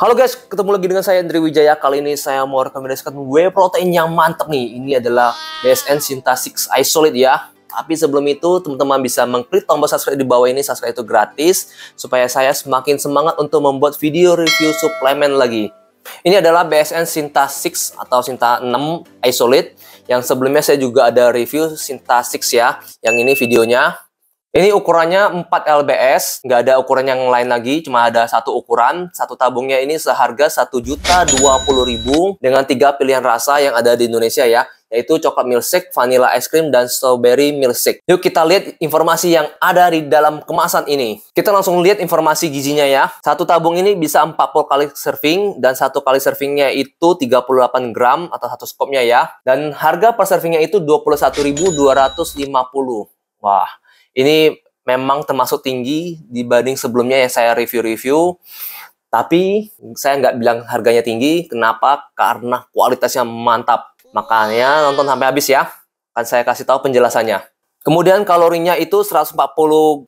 Halo guys, ketemu lagi dengan saya Indri Wijaya. Kali ini saya mau rekomendasikan whey protein yang mantep nih. Ini adalah BSN Syntha 6 Isolate ya. Tapi sebelum itu, teman-teman bisa mengklik tombol subscribe di bawah ini. Subscribe itu gratis, supaya saya semakin semangat untuk membuat video review suplemen lagi. Ini adalah BSN Syntha 6 atau Syntha 6 Isolate. Yang sebelumnya saya juga ada review Syntha 6 ya. Yang ini videonya. Ini ukurannya 4 lbs, nggak ada ukuran yang lain lagi, cuma ada satu ukuran. Satu tabungnya ini seharga Rp1.020.000 dengan 3 pilihan rasa yang ada di Indonesia ya, yaitu coklat milkshake, vanilla ice cream, dan strawberry milkshake. Yuk kita lihat informasi yang ada di dalam kemasan ini. Kita langsung lihat informasi gizinya ya. Satu tabung ini bisa 40 kali serving, dan satu kali servingnya itu 38 gram atau satu scoopnya ya. Dan harga per servingnya itu Rp21.250. Wah. Ini memang termasuk tinggi dibanding sebelumnya yang saya review-review. Tapi saya nggak bilang harganya tinggi. Kenapa? Karena kualitasnya mantap. Makanya nonton sampai habis ya. Akan saya kasih tahu penjelasannya. Kemudian kalorinya itu 140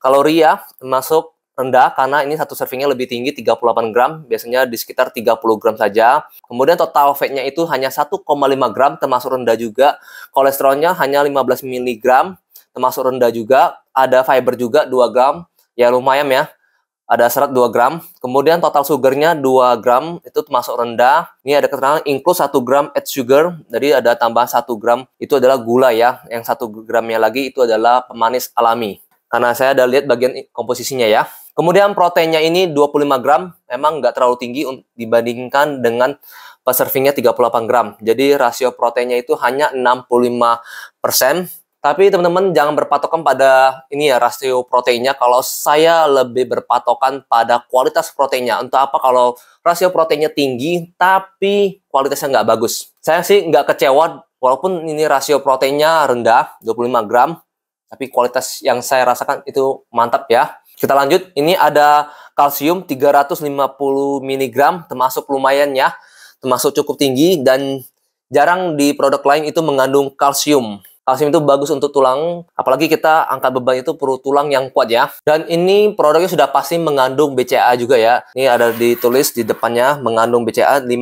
kalori ya. Termasuk rendah karena ini satu servingnya lebih tinggi 38 gram. Biasanya di sekitar 30 gram saja. Kemudian total fatnya itu hanya 1,5 gram. Termasuk rendah juga. Kolesterolnya hanya 15 mg. Termasuk rendah juga. Ada fiber juga 2 gram, ya lumayan ya. Ada serat 2 gram. Kemudian total sugarnya 2 gram, itu termasuk rendah. Ini ada keterangan include 1 gram add sugar. Jadi ada tambahan 1 gram, itu adalah gula ya. Yang 1 gramnya lagi itu adalah pemanis alami. Karena saya ada lihat bagian komposisinya ya. Kemudian proteinnya ini 25 gram, memang nggak terlalu tinggi dibandingkan dengan servingnya 38 gram. Jadi rasio proteinnya itu hanya 65%. Tapi teman-teman jangan berpatokan pada ini ya rasio proteinnya. Kalau saya lebih berpatokan pada kualitas proteinnya. Untuk apa kalau rasio proteinnya tinggi tapi kualitasnya nggak bagus? Saya sih nggak kecewa walaupun ini rasio proteinnya rendah 25 gram. Tapi kualitas yang saya rasakan itu mantap ya. Kita lanjut. Ini ada kalsium 350 mg termasuk lumayan ya. Termasuk cukup tinggi dan jarang di produk lain itu mengandung kalsium. Kalsium itu bagus untuk tulang, apalagi kita angkat beban itu perlu tulang yang kuat ya. Dan ini produknya sudah pasti mengandung BCAA juga ya. Ini ada ditulis di depannya mengandung BCAA 5,5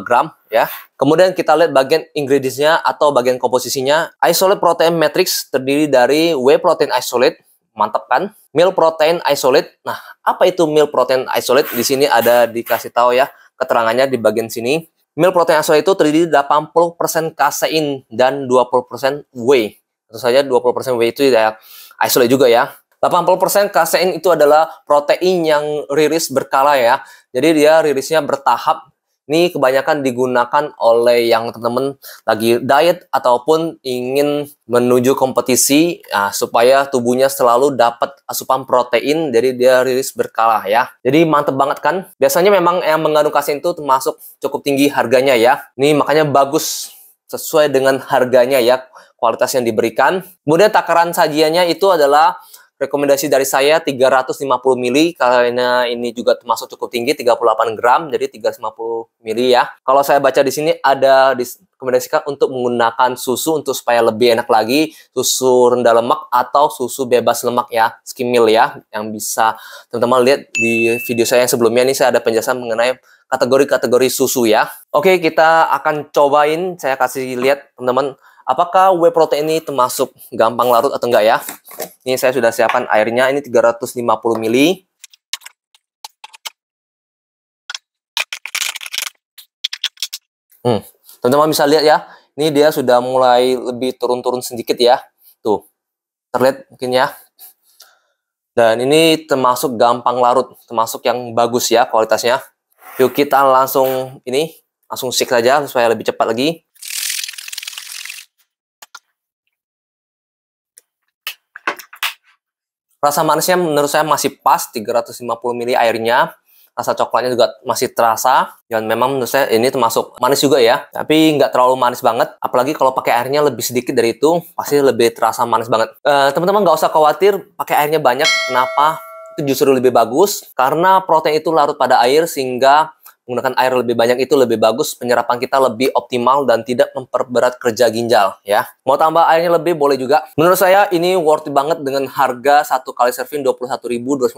gram ya. Kemudian kita lihat bagian ingredients-nya atau bagian komposisinya. Isolate protein matrix terdiri dari whey protein isolate, mantap kan? Meal protein isolate. Nah, apa itu meal protein isolate? Di sini ada dikasih tahu ya keterangannya di bagian sini. Meal protein isolate itu terdiri 80% kasein dan 20% whey. Tentu saja 20% whey itu ya isolate juga ya. 80% kasein itu adalah protein yang rilis berkala ya. Jadi dia rilisnya bertahap. Ini kebanyakan digunakan oleh yang teman-teman lagi diet ataupun ingin menuju kompetisi supaya tubuhnya selalu dapat asupan protein. Jadi dia rilis berkala ya. Jadi mantep banget kan? Biasanya memang yang mengandung kasein itu termasuk cukup tinggi harganya ya. Ini makanya bagus sesuai dengan harganya ya. Kualitas yang diberikan. Kemudian takaran sajiannya itu adalah rekomendasi dari saya 350 ml karena ini juga termasuk cukup tinggi 38 gram jadi 350 ml ya. Kalau saya baca di sini ada rekomendasikan untuk menggunakan susu untuk supaya lebih enak lagi, susu rendah lemak atau susu bebas lemak ya, skim milk ya yang bisa teman-teman lihat di video saya yang sebelumnya ini saya ada penjelasan mengenai kategori-kategori susu ya. Oke, kita akan cobain, saya kasih lihat teman-teman. Apakah whey protein ini termasuk gampang larut atau enggak ya? Ini saya sudah siapkan airnya, ini 350 ml. Teman-teman bisa lihat ya, ini dia sudah mulai lebih turun-turun sedikit ya. Tuh, terlihat mungkin ya. Dan ini termasuk gampang larut, termasuk yang bagus ya kualitasnya. Yuk kita langsung ini, langsung shake saja supaya lebih cepat lagi. Rasa manisnya menurut saya masih pas, 350 ml airnya. Rasa coklatnya juga masih terasa. Dan memang menurut saya ini termasuk manis juga ya. Tapi nggak terlalu manis banget. Apalagi kalau pakai airnya lebih sedikit dari itu, pasti lebih terasa manis banget. Teman-teman nggak usah khawatir pakai airnya banyak. Kenapa? Itu justru lebih bagus. Karena protein itu larut pada air sehingga menggunakan air lebih banyak itu lebih bagus, penyerapan kita lebih optimal dan tidak memperberat kerja ginjal ya. Mau tambah airnya lebih boleh juga. Menurut saya ini worth it banget dengan harga 1 kali serving 21.250.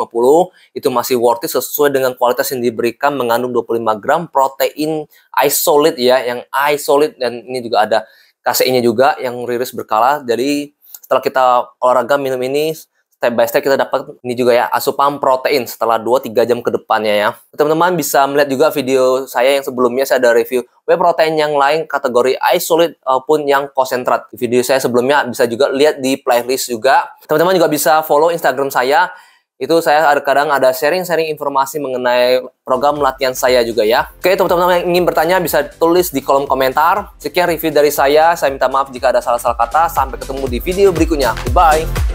Itu masih worth it sesuai dengan kualitas yang diberikan, mengandung 25 gram protein isolate ya, yang isolate, dan ini juga ada kaseinnya juga yang riris berkala. Jadi setelah kita olahraga minum ini step by step kita dapat ini juga ya, asupan protein setelah 2-3 jam ke depannya ya. Teman-teman bisa melihat juga video saya yang sebelumnya saya ada review whey protein yang lain kategori isolate maupun yang konsentrat. Di video saya sebelumnya bisa juga lihat di playlist juga. Teman-teman juga bisa follow Instagram saya. Itu saya kadang ada sharing-sharing informasi mengenai program latihan saya juga ya. Oke, teman-teman yang ingin bertanya bisa tulis di kolom komentar. Sekian review dari saya minta maaf jika ada salah-salah kata. Sampai ketemu di video berikutnya. Bye.